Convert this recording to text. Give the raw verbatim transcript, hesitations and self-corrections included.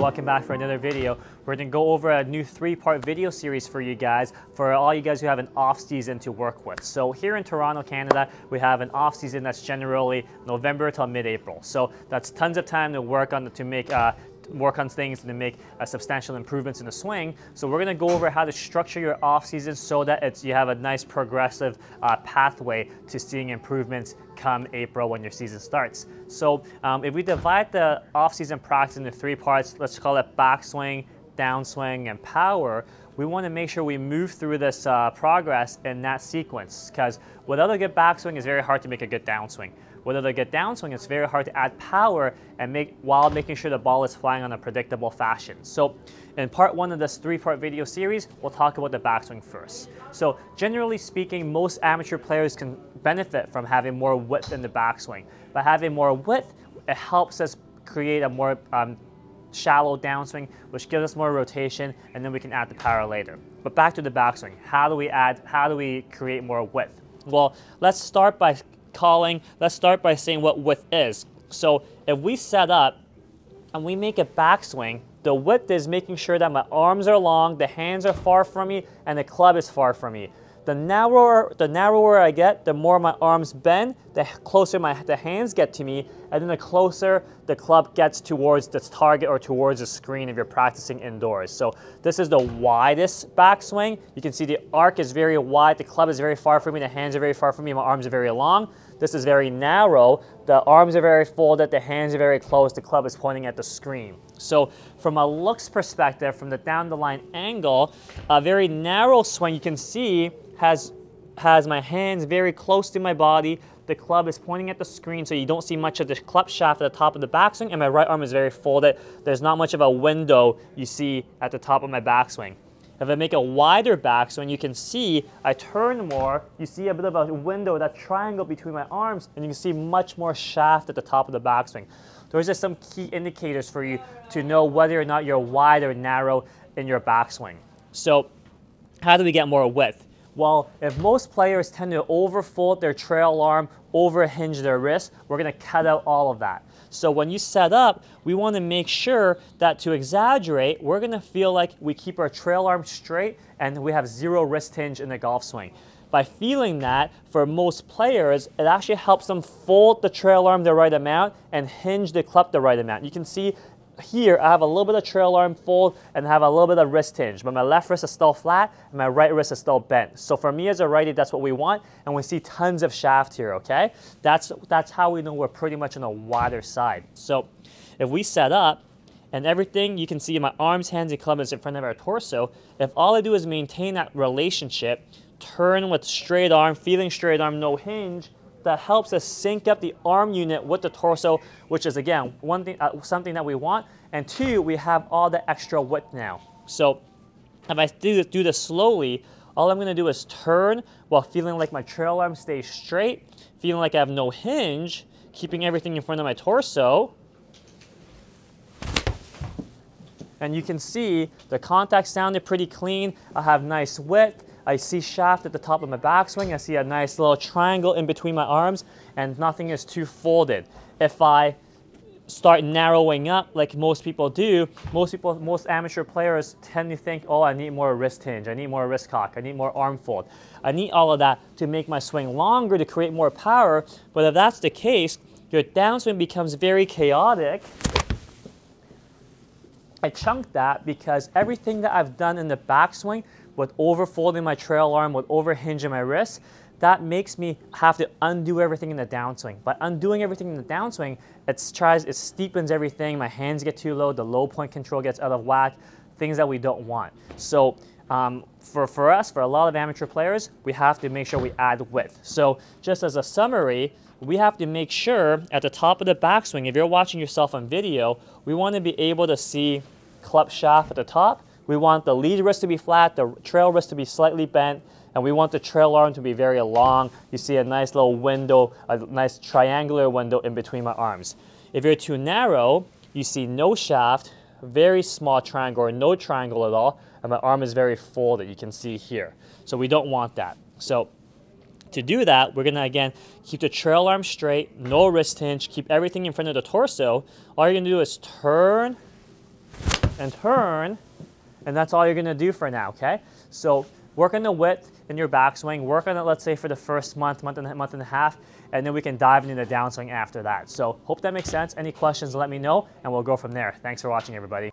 Welcome back for another video. We're going to go over a new three-part video series for you guys, for all you guys who have an off-season to work with. So here in Toronto, Canada, we have an off-season that's generally November till mid-April. So that's tons of time to work on, to make uh, work on things and to make uh, substantial improvements in the swing. So we're going to go over how to structure your off-season so that it's, you have a nice progressive uh, pathway to seeing improvements come April when your season starts. So um, if we divide the off-season practice into three parts, let's call it backswing, downswing, and power, we want to make sure we move through this uh, progress in that sequence, because without a good backswing, it's very hard to make a good downswing. Whether they get downswing, it's very hard to add power and make while making sure the ball is flying on a predictable fashion. So in part one of this three-part video series, we'll talk about the backswing first. So generally speaking, most amateur players can benefit from having more width in the backswing. By having more width, it helps us create a more um, shallow downswing, which gives us more rotation, and then we can add the power later. But back to the backswing, how do we add, how do we create more width? Well, let's start by calling, let's start by saying what width is. So if we set up and we make a backswing, the width is making sure that my arms are long, the hands are far from me, and the club is far from me. The narrower, the narrower I get, the more my arms bend, the closer my the hands get to me, and then the closer the club gets towards the target or towards the screen if you're practicing indoors. So this is the widest backswing. You can see the arc is very wide, the club is very far from me, the hands are very far from me, my arms are very long. This is very narrow, the arms are very folded, the hands are very close, the club is pointing at the screen. So from a looks perspective, from the down the line angle, a very narrow swing you can see has, has my hands very close to my body, the club is pointing at the screen, so you don't see much of the club shaft at the top of the backswing, and my right arm is very folded. There's not much of a window you see at the top of my backswing. If I make a wider backswing, you can see I turn more, you see a bit of a window, that triangle between my arms, and you can see much more shaft at the top of the backswing. Those are some key indicators for you to know whether or not you're wide or narrow in your backswing. So how do we get more width? Well, if most players tend to overfold their trail arm, overhinge their wrist, we're going to cut out all of that. So when you set up, we want to make sure that to exaggerate, we're going to feel like we keep our trail arm straight and we have zero wrist hinge in the golf swing. By feeling that, for most players, it actually helps them fold the trail arm the right amount and hinge the club the right amount. You can see here, I have a little bit of trail arm fold and have a little bit of wrist hinge, but my left wrist is still flat and my right wrist is still bent. So for me as a righty, that's what we want, and we see tons of shaft here, okay? That's, that's how we know we're pretty much on the wider side. So if we set up and everything, you can see my arms, hands, and club is in front of our torso. If all I do is maintain that relationship, turn with straight arm, feeling straight arm, no hinge, that helps us sync up the arm unit with the torso, which is again one thing, uh, something that we want. And two, we have all the extra width now. So if I do this, do this slowly, all I'm going to do is turn while feeling like my trail arm stays straight, feeling like I have no hinge, keeping everything in front of my torso. And you can see the contact sounded pretty clean. I have nice width. I see shaft at the top of my backswing. I see a nice little triangle in between my arms, and nothing is too folded. If I start narrowing up like most people do, most people, most amateur players tend to think, oh, I need more wrist hinge, I need more wrist cock, I need more arm fold. I need all of that to make my swing longer, to create more power. But if that's the case, your downswing becomes very chaotic. I chunked that because everything that I've done in the backswing with overfolding my trail arm, with overhinging my wrist, that makes me have to undo everything in the downswing. By undoing everything in the downswing, it tries, it steepens everything, my hands get too low, the low point control gets out of whack, things that we don't want. So um, for, for us, for a lot of amateur players, we have to make sure we add width. So just as a summary, we have to make sure at the top of the backswing, if you're watching yourself on video, we want to be able to see club shaft at the top. We want the lead wrist to be flat, the trail wrist to be slightly bent, and we want the trail arm to be very long. You see a nice little window, a nice triangular window in between my arms. If you're too narrow, you see no shaft, very small triangle or no triangle at all, and my arm is very folded, you can see here. So we don't want that. So To do that, we're gonna, again, keep the trail arm straight, no wrist hinge, keep everything in front of the torso. All you're gonna do is turn and turn, and that's all you're gonna do for now, okay? So work on the width in your backswing, work on it, let's say, for the first month, month and, month and a half, and then we can dive into the downswing after that. So hope that makes sense. Any questions, let me know, and we'll go from there. Thanks for watching, everybody.